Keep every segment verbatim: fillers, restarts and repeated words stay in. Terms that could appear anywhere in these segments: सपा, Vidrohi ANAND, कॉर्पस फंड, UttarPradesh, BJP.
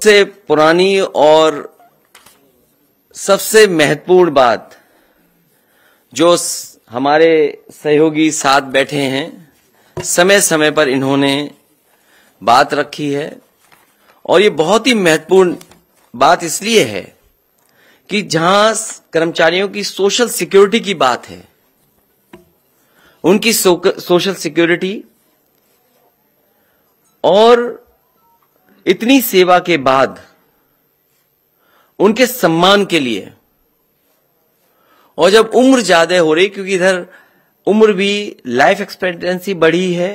सबसे पुरानी और सबसे महत्वपूर्ण बात जो हमारे सहयोगी साथ बैठे हैं, समय समय पर इन्होंने बात रखी है और ये बहुत ही महत्वपूर्ण बात इसलिए है कि जहां कर्मचारियों की सोशल सिक्योरिटी की बात है, उनकी सोशल सिक्योरिटी और इतनी सेवा के बाद उनके सम्मान के लिए, और जब उम्र ज्यादा हो रही, क्योंकि इधर उम्र भी लाइफ एक्सपेक्टेंसी बढ़ी है,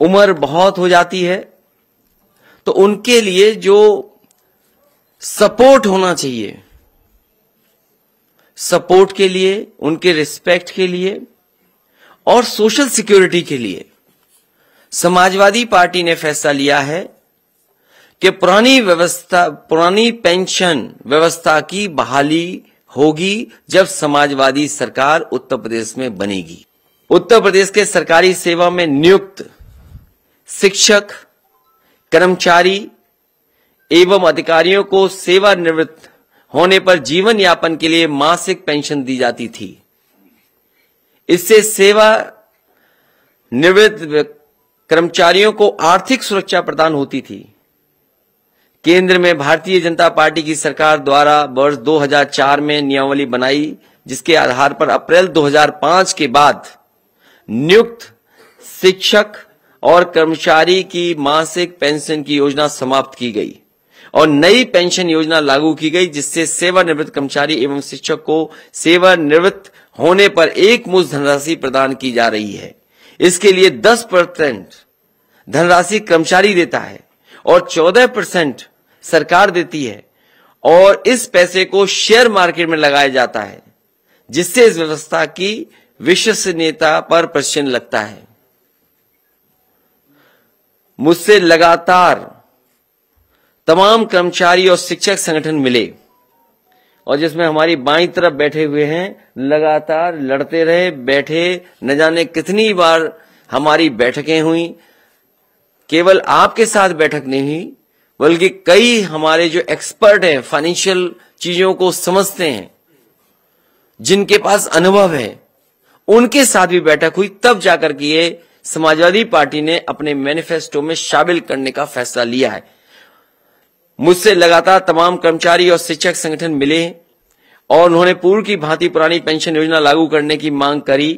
उम्र बहुत हो जाती है, तो उनके लिए जो सपोर्ट होना चाहिए, सपोर्ट के लिए, उनके रिस्पेक्ट के लिए और सोशल सिक्योरिटी के लिए समाजवादी पार्टी ने फैसला लिया है कि पुरानी व्यवस्था, पुरानी पेंशन व्यवस्था की बहाली होगी जब समाजवादी सरकार उत्तर प्रदेश में बनेगी। उत्तर प्रदेश के सरकारी सेवा में नियुक्त शिक्षक, कर्मचारी एवं अधिकारियों को सेवानिवृत्त होने पर जीवन यापन के लिए मासिक पेंशन दी जाती थी। इससे सेवा निवृत्त कर्मचारियों को आर्थिक सुरक्षा प्रदान होती थी। केंद्र में भारतीय जनता पार्टी की सरकार द्वारा वर्ष दो हज़ार चार में नियमावली बनाई, जिसके आधार पर अप्रैल दो हज़ार पाँच के बाद नियुक्त शिक्षक और कर्मचारी की मासिक पेंशन की योजना समाप्त की गई और नई पेंशन योजना लागू की गई, जिससे सेवानिवृत्त कर्मचारी एवं शिक्षक को सेवानिवृत्त होने पर एकमुश्त धनराशि प्रदान की जा रही है। इसके लिए दस परसेंट धनराशि कर्मचारी देता है और चौदह परसेंट सरकार देती है और इस पैसे को शेयर मार्केट में लगाया जाता है, जिससे इस व्यवस्था की विश्वसनीयता पर प्रश्न लगता है। मुझसे लगातार तमाम कर्मचारी और शिक्षक संगठन मिले और जिसमें हमारी बाईं तरफ बैठे हुए हैं, लगातार लड़ते रहे, बैठे, न जाने कितनी बार हमारी बैठकें हुई। केवल आपके साथ बैठक नहीं हुई, बल्कि कई हमारे जो एक्सपर्ट हैं, फाइनेंशियल चीजों को समझते हैं, जिनके पास अनुभव है, उनके साथ भी बैठक हुई, तब जाकर के ये समाजवादी पार्टी ने अपने मैनिफेस्टो में शामिल करने का फैसला लिया है। मुझसे लगातार तमाम कर्मचारी और शिक्षक संगठन मिले और उन्होंने पूर्व की भांति पुरानी पेंशन योजना लागू करने की मांग करी।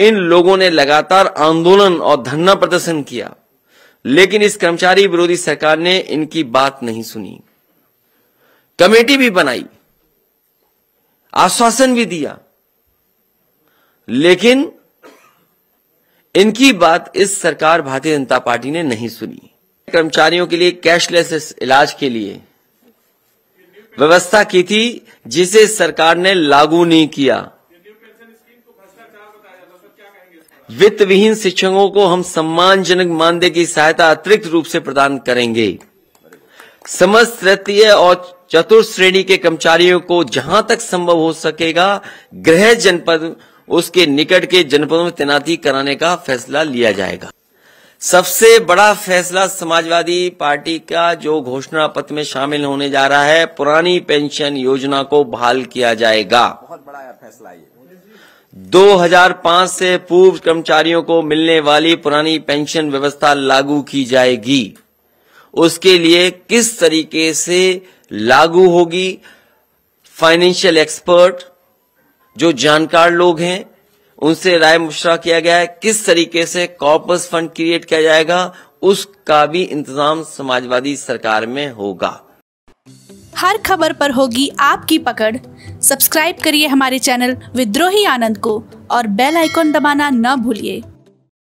इन लोगों ने लगातार आंदोलन और धरना प्रदर्शन किया, लेकिन इस कर्मचारी विरोधी सरकार ने इनकी बात नहीं सुनी। कमेटी भी बनाई, आश्वासन भी दिया, लेकिन इनकी बात इस सरकार भारतीय जनता पार्टी ने नहीं सुनी। कर्मचारियों के लिए कैशलेस इलाज के लिए व्यवस्था की थी, जिसे सरकार ने लागू नहीं किया। वित्त विहीन शिक्षकों को हम सम्मानजनक मानदेय की सहायता अतिरिक्त रूप से प्रदान करेंगे। समस्त तृतीय और चतुर्थ श्रेणी के कर्मचारियों को जहां तक संभव हो सकेगा गृह जनपद, उसके निकट के जनपदों में तैनाती कराने का फैसला लिया जाएगा। सबसे बड़ा फैसला समाजवादी पार्टी का जो घोषणा पत्र में शामिल होने जा रहा है, पुरानी पेंशन योजना को बहाल किया जाएगा। बहुत बड़ा फैसला ये। दो हज़ार पाँच से पूर्व कर्मचारियों को मिलने वाली पुरानी पेंशन व्यवस्था लागू की जाएगी। उसके लिए किस तरीके से लागू होगी, फाइनेंशियल एक्सपर्ट जो जानकार लोग हैं, उनसे राय मशवरा किया गया है। किस तरीके से कॉर्पस फंड क्रिएट किया जाएगा, उसका भी इंतजाम समाजवादी सरकार में होगा। हर खबर पर होगी आपकी पकड़। सब्सक्राइब करिए हमारे चैनल विद्रोही आनंद को और बेल आइकॉन दबाना न भूलिए।